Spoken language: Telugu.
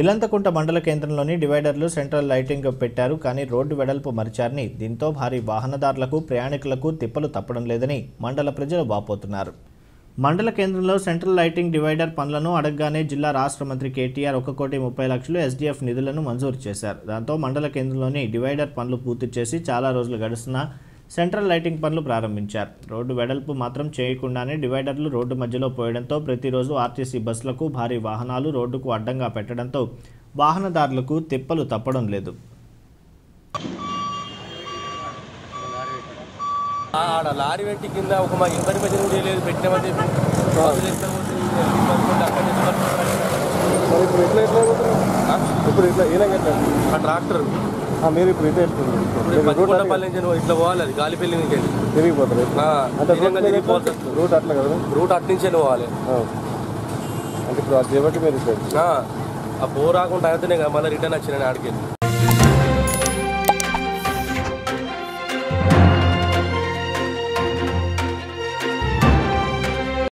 ఇలంతకుంట మండల కేంద్రంలోని డివైడర్లు సెంట్రల్ లైటింగ్ పెట్టారు కానీ రోడ్డు వెడల్పు మార్చారని దీంతో భారీ వాహనదారులకు ప్రయాణికులకు తిప్పలు తప్పడం లేదని మండల ప్రజలు వాపోతున్నారు। మండల కేంద్రంలో సెంట్రల్ లైటింగ్ డివైడర్ పనులను అడగగానే జిల్లా రాష్ట్ర మంత్రి కేటీఆర్ 1,30,00,000 ఎస్డీఎఫ్ నిధులను మంజూరు చేశారు। దాంతో మండల కేంద్రంలోని డివైడర్ పనులు పూర్తి చేసి చాలా రోజులు గడుస్తున్నా సెంట్రల్ లైటింగ్ పనులు ప్రారంభించారు। రోడ్డు వెడల్పు మాత్రం చేయకుండానే డివైడర్లు రోడ్డు మధ్యలో పోయడంతో ప్రతిరోజు ఆర్టీసీ బస్సులకు భారీ వాహనాలు రోడ్డుకు అడ్డంగా పెట్టడంతో వాహనదారులకు తిప్పలు తప్పడం లేదు। లారీ పెట్టి కింద ఒక మాకు ఇన్ఫర్మేషన్ కూడా లేదు పెట్టినామని ఆ ట్రాక్టర్ మీరు ఇప్పుడు ఇట్లా పల్లి నుంచి ఇట్లా పోవాలి అది గాలిపల్లి నుంచి తిరిగిపోతుంది రూట్ అట్లా కదా రూట్ అటు నుంచి పోవాలి అంటే ఇప్పుడు అది బట్టి మీరు ఆ పోరాకుండా అయితేనే కదా మళ్ళీ రిటర్న్ వచ్చిన ఆడికి వెళ్ళి